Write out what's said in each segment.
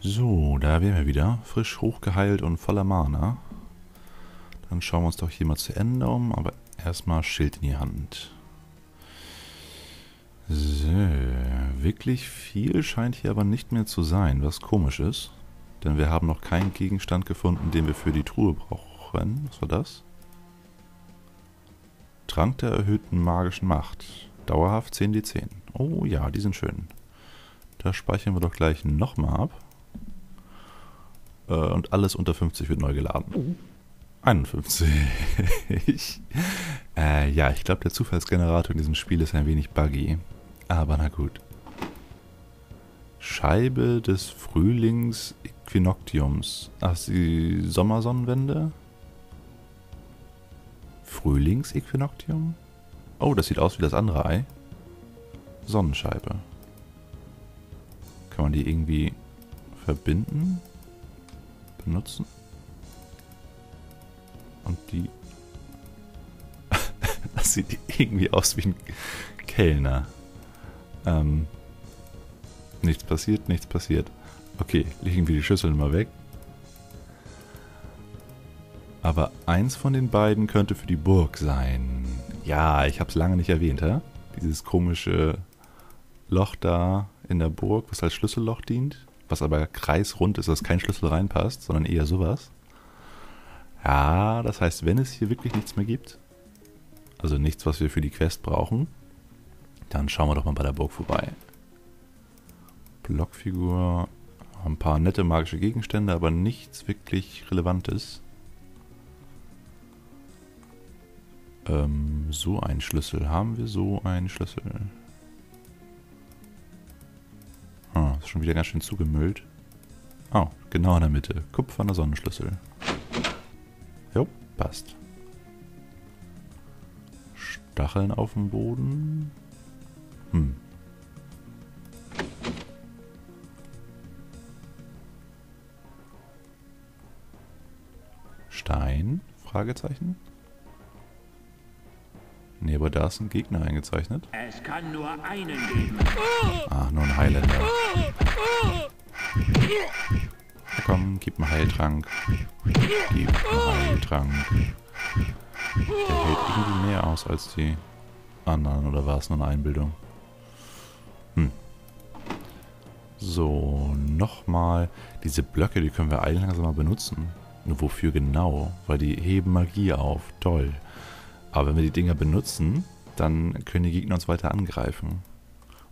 So, da wären wir wieder. Frisch hochgeheilt und voller Mana. Dann schauen wir uns doch hier mal zu Ende um. Aber erstmal Schild in die Hand. So, wirklich viel scheint hier aber nicht mehr zu sein, was komisch ist. Denn wir haben noch keinen Gegenstand gefunden, den wir für die Truhe brauchen. Was war das? Trank der erhöhten magischen Macht. Dauerhaft 10d10. Oh ja, die sind schön. Da speichern wir doch gleich nochmal ab. Und alles unter 50 wird neu geladen. 51. Ja, ich glaube, der Zufallsgenerator in diesem Spiel ist ein wenig buggy. Aber na gut. Scheibe des Frühlings-Äquinoktiums. Ach, die Sommersonnenwende? Frühlings-Äquinoktium? Oh, das sieht aus wie das andere Ei. Sonnenscheibe. Kann man die irgendwie verbinden? Benutzen? Und die... das sieht irgendwie aus wie ein Kellner. Nichts passiert, nichts passiert. Okay, legen wir die Schüsseln mal weg. Aber eins von den beiden könnte für die Burg sein. Ja, ich habe es lange nicht erwähnt, hä? Dieses komische Loch da in der Burg, was als Schlüsselloch dient. Was aber kreisrund ist, dass kein Schlüssel reinpasst, sondern eher sowas. Ja, das heißt, wenn es hier wirklich nichts mehr gibt, also nichts, was wir für die Quest brauchen, dann schauen wir doch mal bei der Burg vorbei. Blockfigur, ein paar nette magische Gegenstände, aber nichts wirklich Relevantes. So einen Schlüssel. Haben wir so einen Schlüssel? Ah, ist schon wieder ganz schön zugemüllt. Oh, genau in der Mitte. Kupferner Sonnenschlüssel. Jo, passt. Stacheln auf dem Boden. Stein? Fragezeichen? Nee, aber da ist ein Gegner eingezeichnet. Es kann nur einen geben. Ah, nur ein Highlander. Na komm, gib einen Heiltrank. Gib einen Heiltrank. Der hält irgendwie mehr aus als die anderen, oder war es nur eine Einbildung? So, nochmal. Diese Blöcke, die können wir eigentlich langsam mal benutzen. Nur wofür genau? Weil die heben Magie auf. Toll. Aber wenn wir die Dinger benutzen, dann können die Gegner uns weiter angreifen.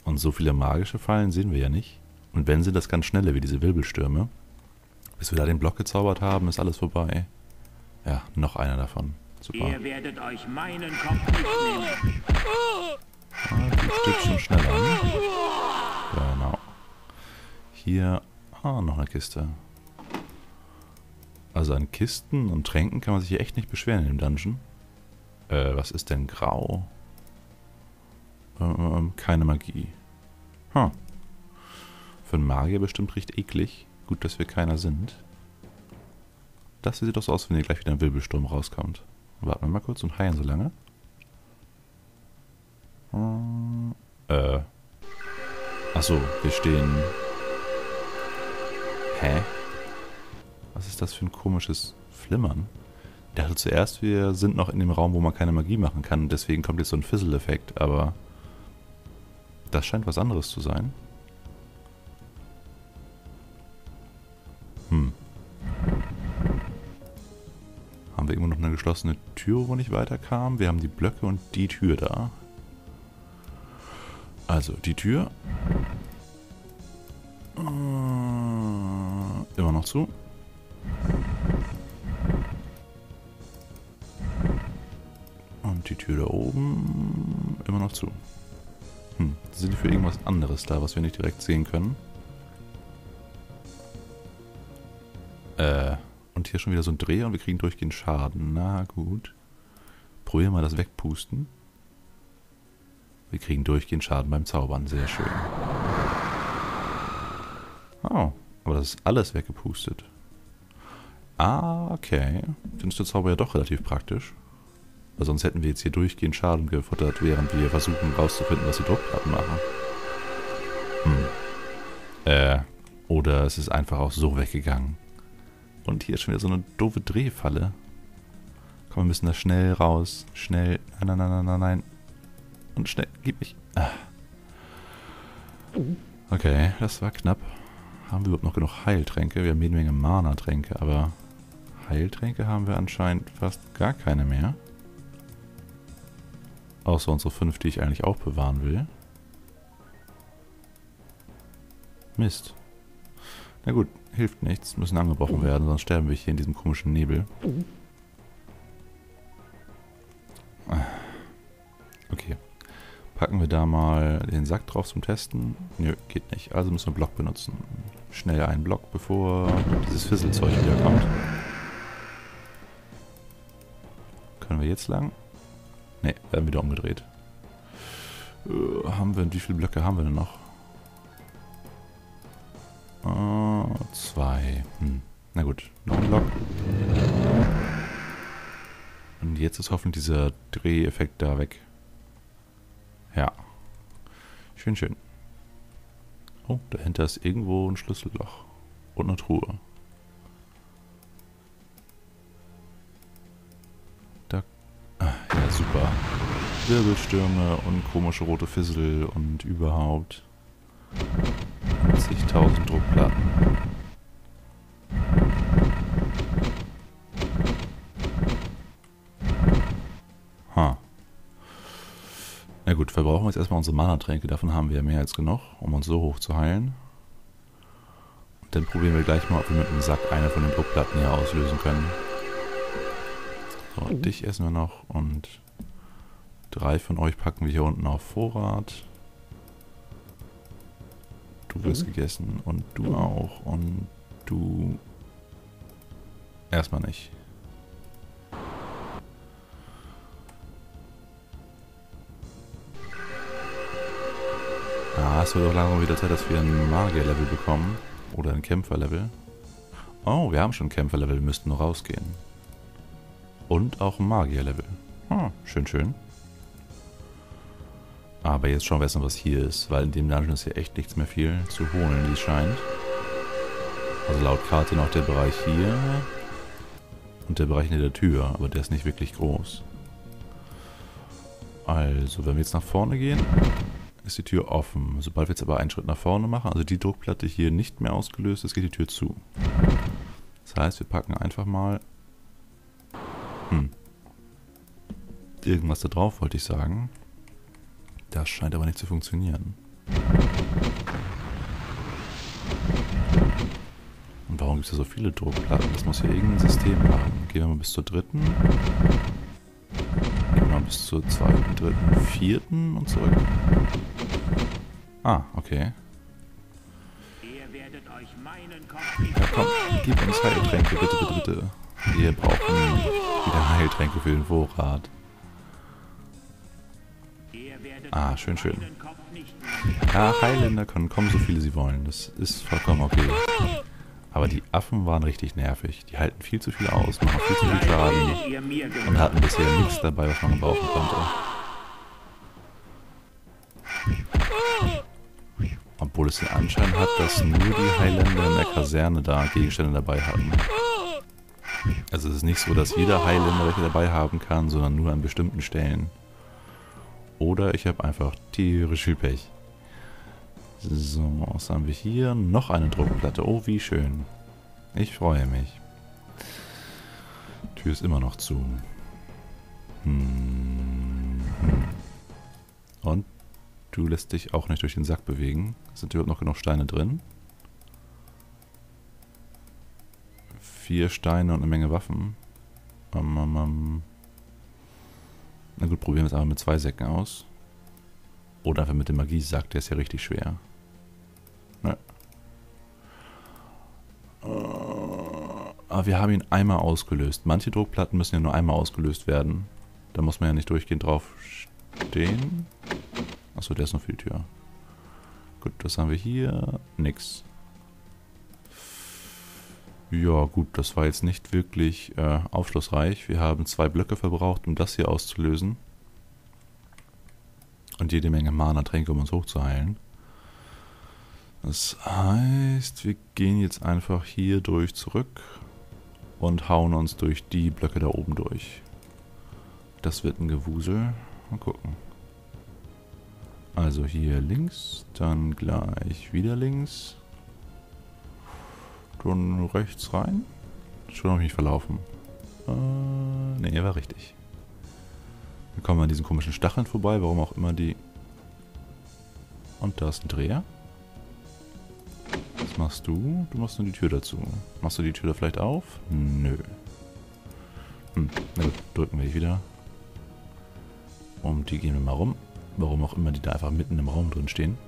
Und so viele magische Fallen sehen wir ja nicht. Und wenn, sind das ganz schnelle, wie diese Wirbelstürme. Bis wir da den Block gezaubert haben, ist alles vorbei. Ja, noch einer davon. Super. Ihr werdet euch meinen Kopf mitnehmen. Ein Stückchen schneller. Genau. Hier, noch eine Kiste. Also an Kisten und Tränken kann man sich hier echt nicht beschweren in dem Dungeon. Was ist denn grau? Keine Magie. Für einen Magier bestimmt recht eklig. Gut, dass wir keiner sind. Das sieht doch so aus, wenn hier gleich wieder ein Wirbelsturm rauskommt. Warten wir mal kurz und heilen so lange. Achso, wir stehen... Hä? Was ist das für ein komisches Flimmern? Ich dachte zuerst, wir sind noch in dem Raum, wo man keine Magie machen kann. Deswegen kommt jetzt so ein Fizzle-Effekt, aber das scheint was anderes zu sein. Haben wir irgendwo noch eine geschlossene Tür, wo nicht weiterkam? Wir haben die Blöcke und die Tür da. Also, die Tür. Immer noch zu. Die Tür da oben immer noch zu. Sind die für irgendwas anderes da, was wir nicht direkt sehen können? Und hier schon wieder so ein Dreh und wir kriegen durchgehend Schaden. Na gut. Probieren wir mal das Wegpusten. Wir kriegen durchgehend Schaden beim Zaubern. Sehr schön. Oh, aber das ist alles weggepustet. Ah, okay. Dann ist der Zauber ja doch relativ praktisch. Weil sonst hätten wir jetzt hier durchgehend Schaden gefuttert, während wir versuchen rauszufinden, was die Druckplatten machen. Oder es ist einfach auch so weggegangen. Und hier ist schon wieder so eine doofe Drehfalle. Komm, wir müssen da schnell raus. Schnell. Nein, nein, nein, nein, nein. Und schnell. Gib mich. Okay, das war knapp. Haben wir überhaupt noch genug Heiltränke? Wir haben jede Menge Mana-Tränke, aber Heiltränke haben wir anscheinend fast gar keine mehr. Außer unsere 5, die ich eigentlich auch bewahren will. Mist. Na gut, hilft nichts. Müssen angebrochen werden, sonst sterben wir hier in diesem komischen Nebel. Okay. Packen wir da mal den Sack drauf zum Testen. Nö, geht nicht. Also müssen wir einen Block benutzen. Schnell einen Block, bevor dieses Fisselzeug wieder kommt. Können wir jetzt lang? Ne, werden wieder umgedreht. Haben wir, wie viele Blöcke haben wir denn noch? 2. Na gut, noch ein Block. Und jetzt ist hoffentlich dieser Dreheffekt da weg. Ja. Schön, schön. Oh, dahinter ist irgendwo ein Schlüsselloch. Und eine Truhe. Da. Ja, super. Wirbelstürme und komische rote Fissel und überhaupt. 20.000 Druckplatten. Ha. Na gut, verbrauchen wir jetzt erstmal unsere Mana-Tränke. Davon haben wir ja mehr als genug, um uns so hoch zu heilen. Und dann probieren wir gleich mal, ob wir mit dem Sack eine von den Druckplatten hier auslösen können. So, dich essen wir noch und 3 von euch packen wir hier unten auf Vorrat. Du wirst gegessen und du auch und du erstmal nicht. Ah, es wird auch langsam wieder Zeit, dass wir ein Magier-Level bekommen. Oder ein Kämpfer-Level. Oh, wir haben schon ein Kämpfer-Level, müssten nur rausgehen. Und auch ein Magier-Level. Hm, schön, schön. Aber jetzt schauen wir erstmal, was hier ist, weil in dem Dungeon ist hier echt nichts mehr viel zu holen, wie es scheint. Also laut Karte noch der Bereich hier und der Bereich hinter der Tür, aber der ist nicht wirklich groß. Also, wenn wir jetzt nach vorne gehen, ist die Tür offen. Sobald wir jetzt aber einen Schritt nach vorne machen, also die Druckplatte hier nicht mehr ausgelöst ist, geht die Tür zu. Das heißt, wir packen einfach mal irgendwas da drauf, wollte ich sagen. Das scheint aber nicht zu funktionieren. Und warum gibt es da so viele Druckplatten? Das muss hier irgendein System haben. Gehen wir mal bis zur dritten. Gehen wir mal bis zur zweiten, dritten, vierten und zurück. Ah, okay. Ja, komm, gib uns Heiltränke, bitte, bitte, bitte. Wir brauchen wieder Heiltränke für den Vorrat. Ah, schön, schön. Ja, Highlander können kommen, so viele sie wollen. Das ist vollkommen okay. Aber die Affen waren richtig nervig. Die halten viel zu viel aus, machen viel zu viel Schaden und hatten bisher nichts dabei, was man gebrauchen konnte. Obwohl es den Anschein hat, dass nur die Highlander in der Kaserne da Gegenstände dabei hatten. Also es ist nicht so, dass jeder Highlander welche dabei haben kann, sondern nur an bestimmten Stellen. Oder ich habe einfach tierisch viel Pech. So, was haben wir hier? Noch eine Druckplatte. Oh, wie schön. Ich freue mich. Tür ist immer noch zu. Und du lässt dich auch nicht durch den Sack bewegen. Sind überhaupt noch genug Steine drin? 4 Steine und eine Menge Waffen. Na gut, probieren wir es aber mit 2 Säcken aus. Oder einfach mit dem Magiesack, der ist ja richtig schwer. Nö. Aber wir haben ihn einmal ausgelöst. Manche Druckplatten müssen ja nur einmal ausgelöst werden. Da muss man ja nicht durchgehend drauf stehen. Achso, der ist noch viel Tür. Gut, was haben wir hier? Nix. Ja gut, das war jetzt nicht wirklich aufschlussreich. Wir haben 2 Blöcke verbraucht, um das hier auszulösen. Und jede Menge Mana-Tränke, um uns hochzuheilen. Das heißt, wir gehen jetzt einfach hier durch zurück und hauen uns durch die Blöcke da oben durch. Das wird ein Gewusel. Mal gucken. Also hier links, dann gleich wieder links. Dann rechts rein. Schon habe ich mich verlaufen. Ne, war richtig. Dann kommen wir an diesen komischen Stacheln vorbei, warum auch immer die... Und da ist ein Dreher. Was machst du? Du machst nur die Tür dazu. Machst du die Tür da vielleicht auf? Nö. Na gut, drücken wir die wieder. Und die gehen wir mal rum. Warum auch immer die da einfach mitten im Raum drin stehen.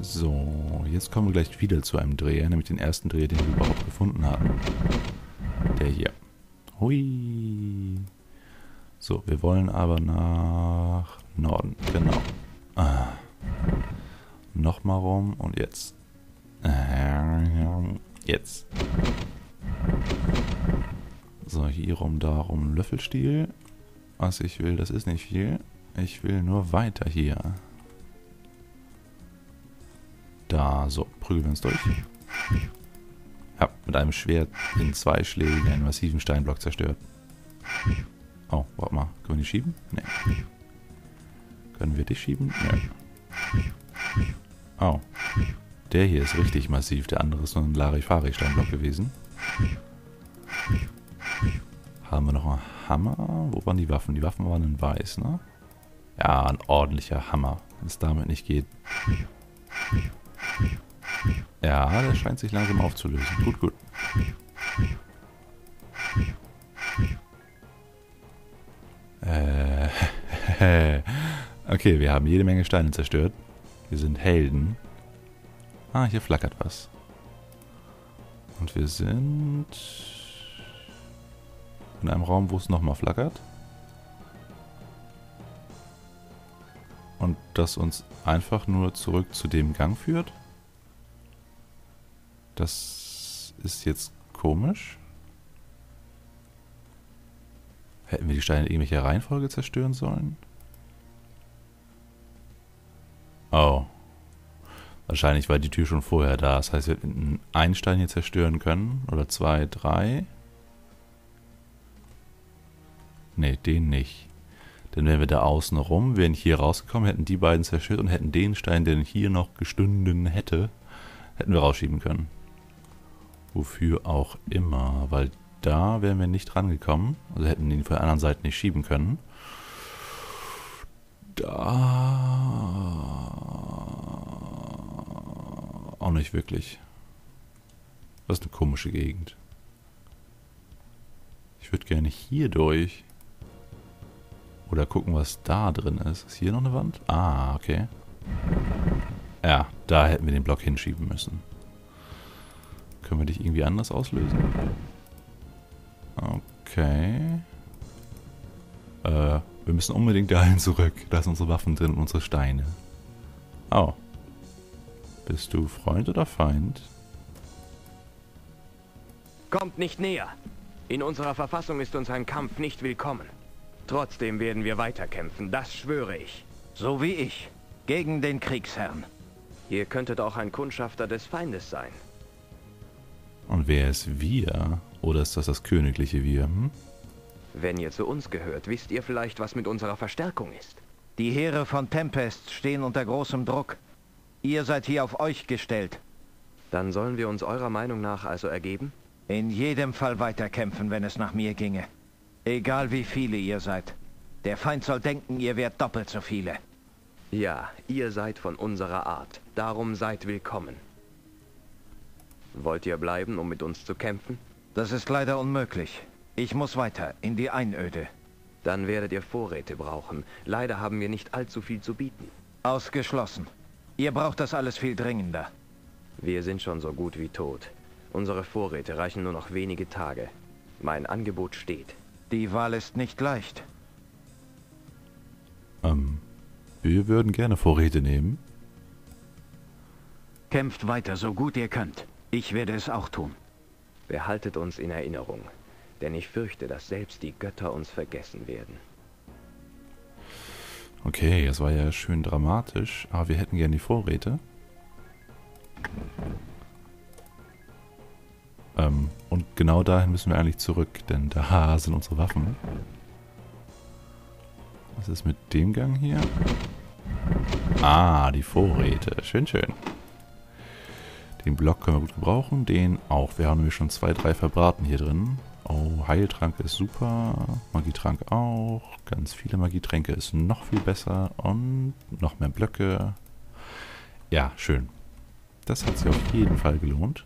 So, jetzt kommen wir gleich wieder zu einem Dreher, nämlich den ersten Dreher, den wir überhaupt gefunden hatten. Der hier. Hui. So, wir wollen aber nach Norden. Genau. Nochmal rum und jetzt. Jetzt. So, hier rum, da rum, Löffelstiel. Was ich will, das ist nicht viel. Ich will nur weiter hier. Da, so, prügeln wir uns durch. Hab mit einem Schwert in 2 Schlägen einen massiven Steinblock zerstört. Oh, warte mal. Können wir die schieben? Nee. Können wir dich schieben? Nee. Oh. Der hier ist richtig massiv. Der andere ist nur ein Larifari-Steinblock gewesen. Haben wir noch einen Hammer? Wo waren die Waffen? Die Waffen waren in weiß, ne? Ja, ein ordentlicher Hammer. Wenn es damit nicht geht. Ja, der scheint sich langsam aufzulösen. Gut, gut. Okay, wir haben jede Menge Steine zerstört. Wir sind Helden. Ah, hier flackert was. Und wir sind... in einem Raum, wo es nochmal flackert. Und das uns einfach nur zurück zu dem Gang führt. Das ist jetzt komisch. Hätten wir die Steine in irgendwelcher Reihenfolge zerstören sollen? Oh. Wahrscheinlich war die Tür schon vorher da. Das heißt, wir hätten einen Stein hier zerstören können. Oder 2, 3. Ne, den nicht. Denn wären wir da außen rum, wären hier rausgekommen, hätten die beiden zerstört und hätten den Stein, der hier noch gestanden hätte, hätten wir rausschieben können. Wofür auch immer. Weil da wären wir nicht rangekommen. Also hätten ihn von der anderen Seite nicht schieben können. Da... auch nicht wirklich. Das ist eine komische Gegend. Ich würde gerne hier durch. Oder gucken, was da drin ist. Ist hier noch eine Wand? Ah, okay. Ja, da hätten wir den Block hinschieben müssen. Können wir dich irgendwie anders auslösen? Okay. Wir müssen unbedingt dahin zurück. Da sind unsere Waffen drin und unsere Steine. Oh. Bist du Freund oder Feind? Kommt nicht näher. In unserer Verfassung ist uns ein Kampf nicht willkommen. Trotzdem werden wir weiterkämpfen, das schwöre ich. So wie ich. Gegen den Kriegsherrn. Ihr könntet auch ein Kundschafter des Feindes sein. Und wer ist wir? Oder ist das das königliche Wir? Hm? Wenn ihr zu uns gehört, wisst ihr vielleicht, was mit unserer Verstärkung ist. Die Heere von Tempest stehen unter großem Druck. Ihr seid hier auf euch gestellt. Dann sollen wir uns eurer Meinung nach also ergeben? In jedem Fall weiterkämpfen, wenn es nach mir ginge. Egal wie viele ihr seid. Der Feind soll denken, ihr wärt doppelt so viele. Ja, ihr seid von unserer Art. Darum seid willkommen. Wollt ihr bleiben, um mit uns zu kämpfen? Das ist leider unmöglich. Ich muss weiter, in die Einöde. Dann werdet ihr Vorräte brauchen. Leider haben wir nicht allzu viel zu bieten. Ausgeschlossen. Ihr braucht das alles viel dringender. Wir sind schon so gut wie tot. Unsere Vorräte reichen nur noch wenige Tage. Mein Angebot steht. Die Wahl ist nicht leicht. Wir würden gerne Vorräte nehmen. Kämpft weiter, so gut ihr könnt. Ich werde es auch tun. Behaltet uns in Erinnerung, denn ich fürchte, dass selbst die Götter uns vergessen werden. Okay, das war ja schön dramatisch. Aber wir hätten gerne die Vorräte. Und genau dahin müssen wir eigentlich zurück, denn da sind unsere Waffen. Was ist mit dem Gang hier? Ah, die Vorräte. Schön, schön. Den Block können wir gut gebrauchen. Den auch. Wir haben nämlich schon 2, 3 verbraten hier drin. Oh, Heiltrank ist super. Magietrank auch. Ganz viele Magietränke ist noch viel besser. Und noch mehr Blöcke. Ja, schön. Das hat sich auf jeden Fall gelohnt.